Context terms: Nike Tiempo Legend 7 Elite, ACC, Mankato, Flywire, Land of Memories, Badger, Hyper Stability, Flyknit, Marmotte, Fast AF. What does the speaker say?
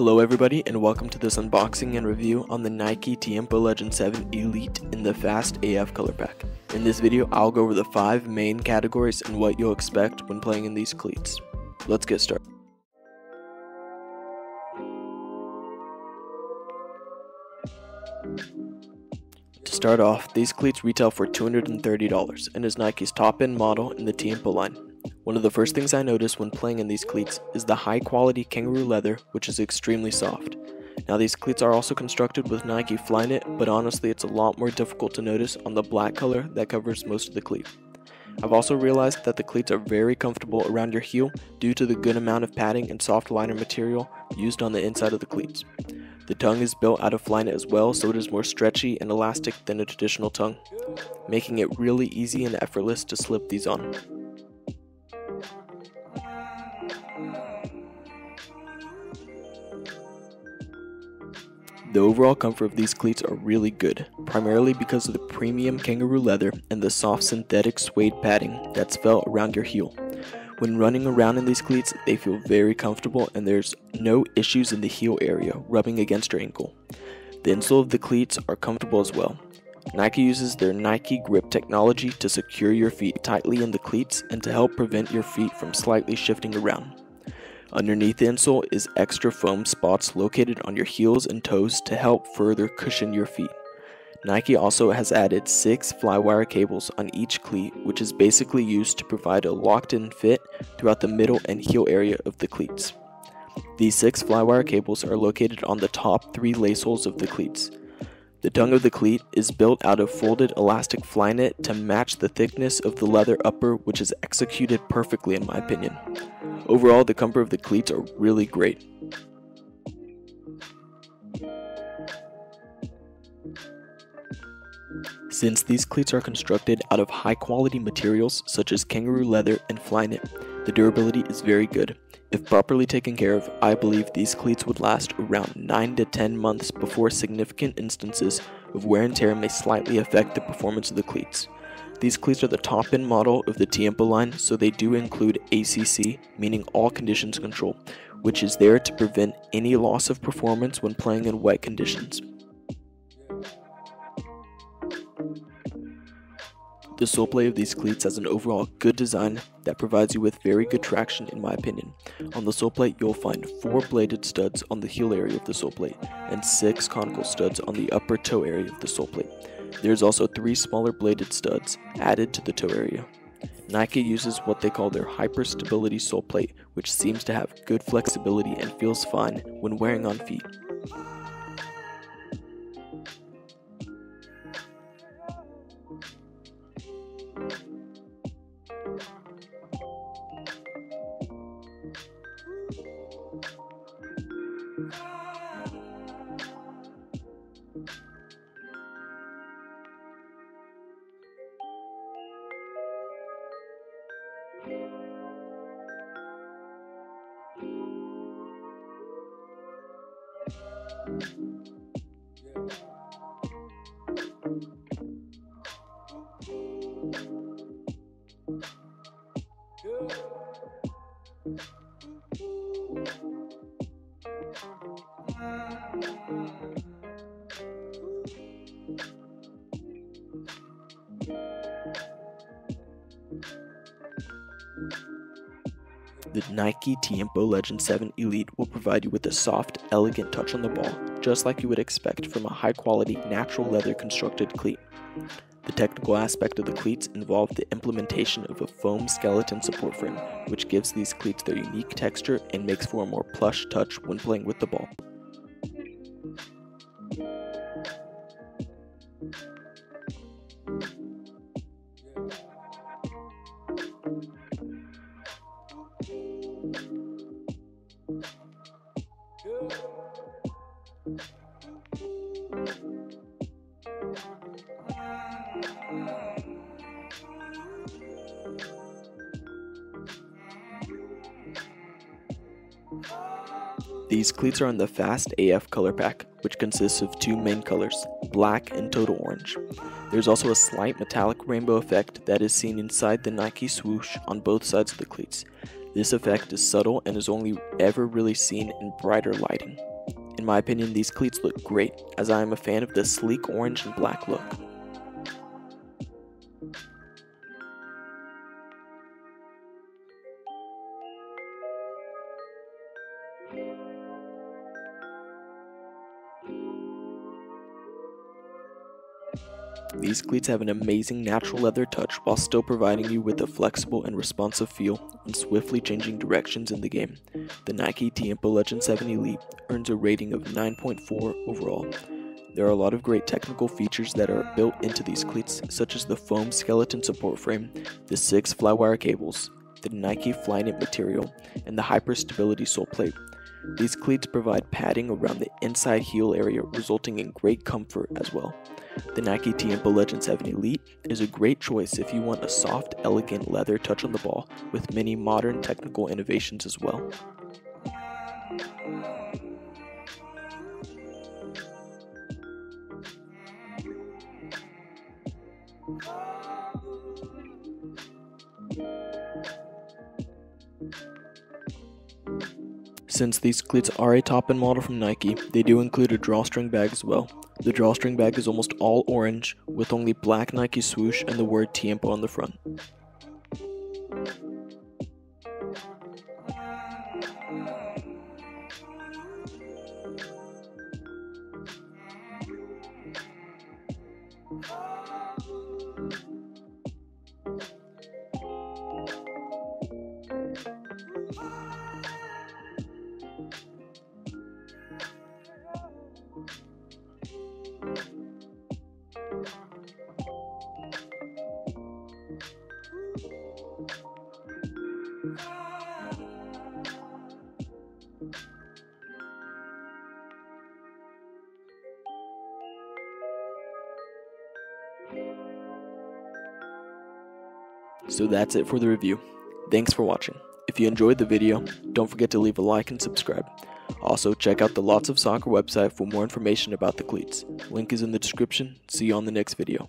Hello everybody and welcome to this unboxing and review on the Nike Tiempo Legend 7 Elite in the Fast AF color pack. In this video I'll go over the 5 main categories and what you'll expect when playing in these cleats. Let's get started. To start off, these cleats retail for $230 and is Nike's top-end model in the Tiempo line. One of the first things I noticed when playing in these cleats is the high-quality kangaroo leather, which is extremely soft. Now these cleats are also constructed with Nike Flyknit, but honestly it's a lot more difficult to notice on the black color that covers most of the cleat. I've also realized that the cleats are very comfortable around your heel due to the good amount of padding and soft liner material used on the inside of the cleats. The tongue is built out of Flyknit as well, so it is more stretchy and elastic than a traditional tongue, making it really easy and effortless to slip these on. The overall comfort of these cleats are really good, primarily because of the premium kangaroo leather and the soft synthetic suede padding that's felt around your heel. When running around in these cleats, they feel very comfortable and there's no issues in the heel area rubbing against your ankle. The insole of the cleats are comfortable as well. Nike uses their Nike Grip technology to secure your feet tightly in the cleats and to help prevent your feet from slightly shifting around. Underneath the insole is extra foam spots located on your heels and toes to help further cushion your feet. Nike also has added 6 flywire cables on each cleat, which is basically used to provide a locked-in fit throughout the middle and heel area of the cleats. These 6 flywire cables are located on the top 3 lace holes of the cleats. The tongue of the cleat is built out of folded elastic Flyknit to match the thickness of the leather upper, which is executed perfectly in my opinion. Overall, the comfort of the cleats are really great. Since these cleats are constructed out of high-quality materials such as kangaroo leather and Flyknit, the durability is very good. If properly taken care of, I believe these cleats would last around 9 to 10 months before significant instances of wear and tear may slightly affect the performance of the cleats. These cleats are the top-end model of the Tiempo line, so they do include ACC, meaning all conditions control, which is there to prevent any loss of performance when playing in wet conditions. The sole plate of these cleats has an overall good design that provides you with very good traction in my opinion. On the sole plate you'll find 4 bladed studs on the heel area of the sole plate and 6 conical studs on the upper toe area of the sole plate. There's also 3 smaller bladed studs added to the toe area. Nike uses what they call their Hyper Stability sole plate, which seems to have good flexibility and feels fine when wearing on feet. The Nike Tiempo Legend 7 Elite will provide you with a soft, elegant touch on the ball, just like you would expect from a high-quality, natural leather-constructed cleat. The technical aspect of the cleats involved the implementation of a foam skeleton support frame, which gives these cleats their unique texture and makes for a more plush touch when playing with the ball. These cleats are in the Fast AF color pack, which consists of two main colors, black and total orange. There's also a slight metallic rainbow effect that is seen inside the Nike swoosh on both sides of the cleats. This effect is subtle and is only ever really seen in brighter lighting. In my opinion, these cleats look great, as I am a fan of the sleek orange and black look. These cleats have an amazing natural leather touch while still providing you with a flexible and responsive feel when swiftly changing directions in the game. The Nike Tiempo Legend 7 Elite earns a rating of 9.4 overall. There are a lot of great technical features that are built into these cleats, such as the foam skeleton support frame, the 6 flywire cables, the Nike Flyknit material, and the Hyper Stability sole plate. These cleats provide padding around the inside heel area, resulting in great comfort as well. The Nike Tiempo Legend 7 Elite is a great choice if you want a soft, elegant leather touch on the ball, with many modern technical innovations as well. Since these cleats are a top-end model from Nike, they do include a drawstring bag as well. The drawstring bag is almost all orange, with only black Nike swoosh and the word Tiempo on the front. So that's it for the review. Thanks for watching. If you enjoyed the video, don't forget to leave a like and subscribe. Also, check out the Lots of Soccer website for more information about the cleats. Link is in the description. See you on the next video.